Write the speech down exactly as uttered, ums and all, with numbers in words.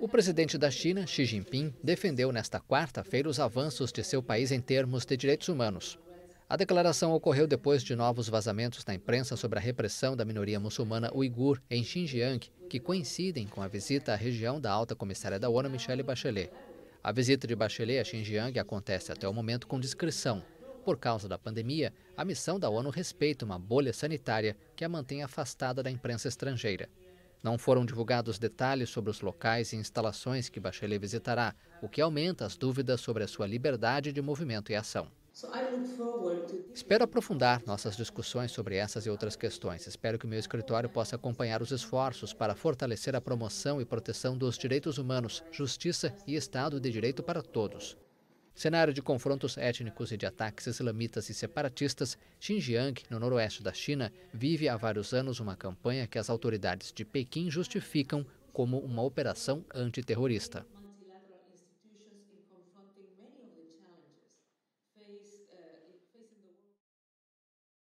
O presidente da China, Xi Jinping, defendeu nesta quarta-feira os avanços de seu país em termos de direitos humanos. A declaração ocorreu depois de novos vazamentos na imprensa sobre a repressão da minoria muçulmana uigur em Xinjiang, que coincidem com a visita à região da alta comissária da ONU, Michelle Bachelet. A visita de Bachelet a Xinjiang acontece até o momento com discrição. Por causa da pandemia, a missão da ONU respeita uma bolha sanitária que a mantém afastada da imprensa estrangeira. Não foram divulgados detalhes sobre os locais e instalações que Bachelet visitará, o que aumenta as dúvidas sobre a sua liberdade de movimento e ação. Espero aprofundar nossas discussões sobre essas e outras questões. Espero que o meu escritório possa acompanhar os esforços para fortalecer a promoção e proteção dos direitos humanos, justiça e Estado de Direito para todos. Cenário de confrontos étnicos e de ataques islamitas e separatistas, Xinjiang, no noroeste da China, vive há vários anos uma campanha que as autoridades de Pequim justificam como uma operação antiterrorista.